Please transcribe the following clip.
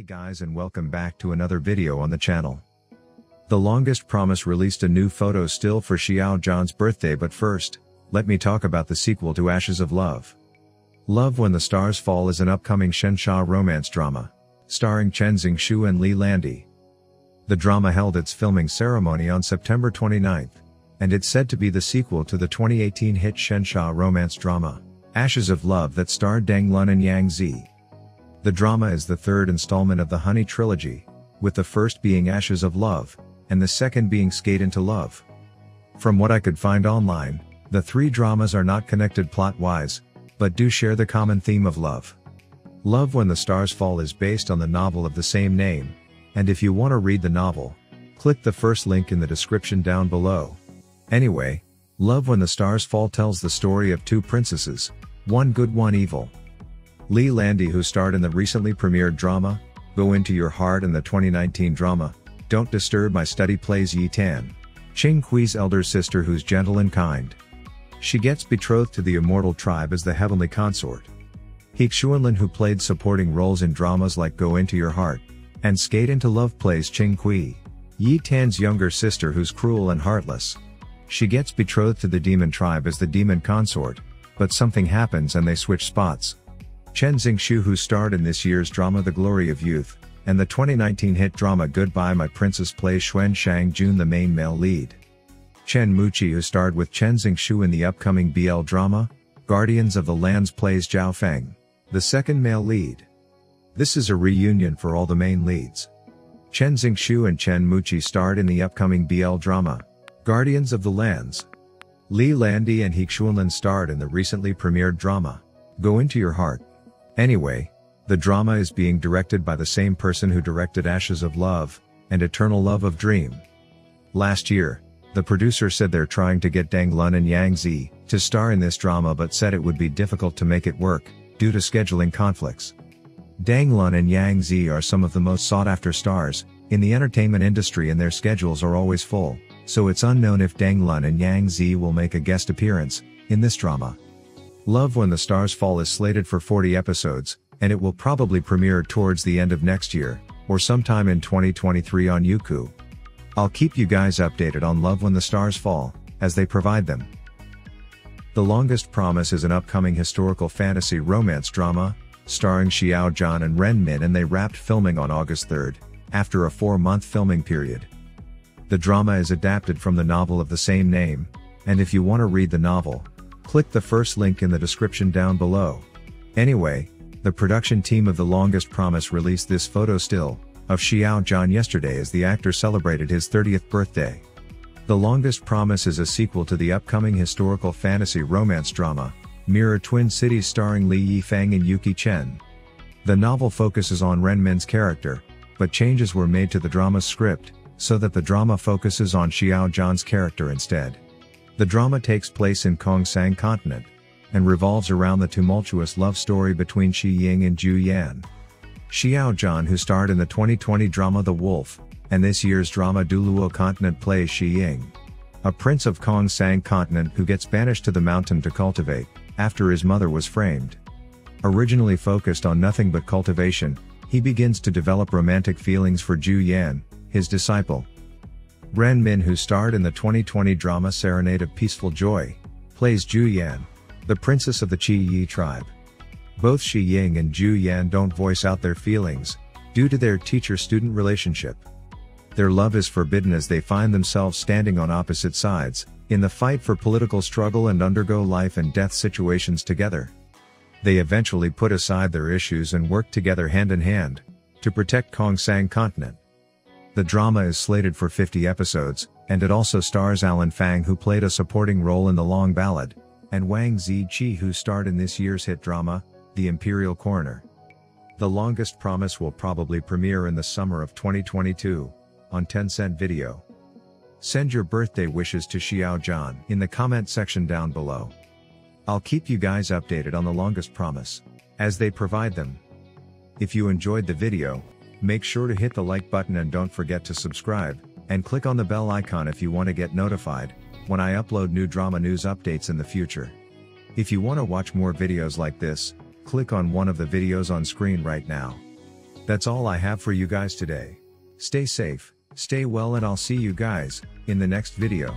Hey guys, and welcome back to another video on the channel. The Longest Promise released a new photo still for Xiao Zhan's birthday, but first, let me talk about the sequel to Ashes of Love. Love When the Stars Fall is an upcoming Xianxia romance drama, starring Chen Xingxu and Li Landi. The drama held its filming ceremony on September 29th, and it's said to be the sequel to the 2018 hit Xianxia romance drama, Ashes of Love, that starred Deng Lun and Yang Zi. The drama is the third installment of the Honey trilogy, with the first being Ashes of Love, and the second being Skate into Love. From what I could find online, the three dramas are not connected plot-wise, but do share the common theme of love. Love When the Stars Fall is based on the novel of the same name, and if you want to read the novel, click the first link in the description down below. Anyway, Love When the Stars Fall tells the story of two princesses, one good, one evil. Li Landi, who starred in the recently premiered drama Go Into Your Heart and the 2019 drama Don't Disturb My Study, plays Yi Tan, Qing Hui's elder sister, who's gentle and kind. She gets betrothed to the Immortal Tribe as the Heavenly Consort. He Xuanlin, who played supporting roles in dramas like Go Into Your Heart and Skate Into Love, plays Qing Hui, Yi Tan's younger sister, who's cruel and heartless. She gets betrothed to the Demon Tribe as the Demon Consort, but something happens and they switch spots. Chen Xingxu, who starred in this year's drama The Glory of Youth and the 2019 hit drama Goodbye My Princess, plays Xuan Shang Jun, the main male lead. Chen Muchi, who starred with Chen Xingxu in the upcoming BL drama Guardians of the Lands, plays Zhao Feng, the second male lead. This is a reunion for all the main leads. Chen Xingxu and Chen Muchi starred in the upcoming BL drama Guardians of the Lands. Li Landi and He Xuanlin starred in the recently premiered drama Go Into Your Heart. Anyway, the drama is being directed by the same person who directed Ashes of Love and Eternal Love of Dream. Last year, the producer said they're trying to get Deng Lun and Yang Zi to star in this drama, but said it would be difficult to make it work due to scheduling conflicts. Deng Lun and Yang Zi are some of the most sought-after stars in the entertainment industry, and their schedules are always full, so it's unknown if Deng Lun and Yang Zi will make a guest appearance in this drama. Love When the Stars Fall is slated for 40 episodes, and it will probably premiere towards the end of next year, or sometime in 2023 on Youku. I'll keep you guys updated on Love When the Stars Fall, as they provide them. The Longest Promise is an upcoming historical fantasy romance drama, starring Xiao Zhan and Ren Min, and they wrapped filming on August 3rd, after a 4-month filming period. The drama is adapted from the novel of the same name, and if you want to read the novel, click the first link in the description down below. Anyway, the production team of The Longest Promise released this photo still of Xiao Zhan yesterday as the actor celebrated his 30th birthday. The Longest Promise is a sequel to the upcoming historical fantasy romance drama Mirror Twin Cities, starring Li Yifeng and Yuki Chen. The novel focuses on Ren Min's character, but changes were made to the drama's script, so that the drama focuses on Xiao Zhan's character instead. The drama takes place in Kongsang continent, and revolves around the tumultuous love story between Shi Ying and Zhu Yan. Xiao Zhan, who starred in the 2020 drama The Wolf and this year's drama Duluo Continent, plays Shi Ying, a prince of Kongsang continent who gets banished to the mountain to cultivate, after his mother was framed. Originally focused on nothing but cultivation, he begins to develop romantic feelings for Zhu Yan, his disciple. Ren Min, who starred in the 2020 drama Serenade of Peaceful Joy, plays Zhu Yan, the princess of the Qi Yi tribe. Both Shi Ying and Zhu Yan don't voice out their feelings, due to their teacher-student relationship. Their love is forbidden as they find themselves standing on opposite sides, in the fight for political struggle, and undergo life and death situations together. They eventually put aside their issues and work together hand in hand, to protect Kongsang continent. The drama is slated for 50 episodes, and it also stars Alan Fang, who played a supporting role in The Long Ballad, and Wang Ziqi, who starred in this year's hit drama The Imperial Coroner. The Longest Promise will probably premiere in the summer of 2022, on Tencent Video. Send your birthday wishes to Xiao Zhan in the comment section down below. I'll keep you guys updated on The Longest Promise, as they provide them. If you enjoyed the video, make sure to hit the like button, and don't forget to subscribe and click on the bell icon if you want to get notified when I upload new drama news updates in the future. If you want to watch more videos like this, click on one of the videos on screen right now. That's all I have for you guys today. Stay safe, stay well, and I'll see you guys in the next video.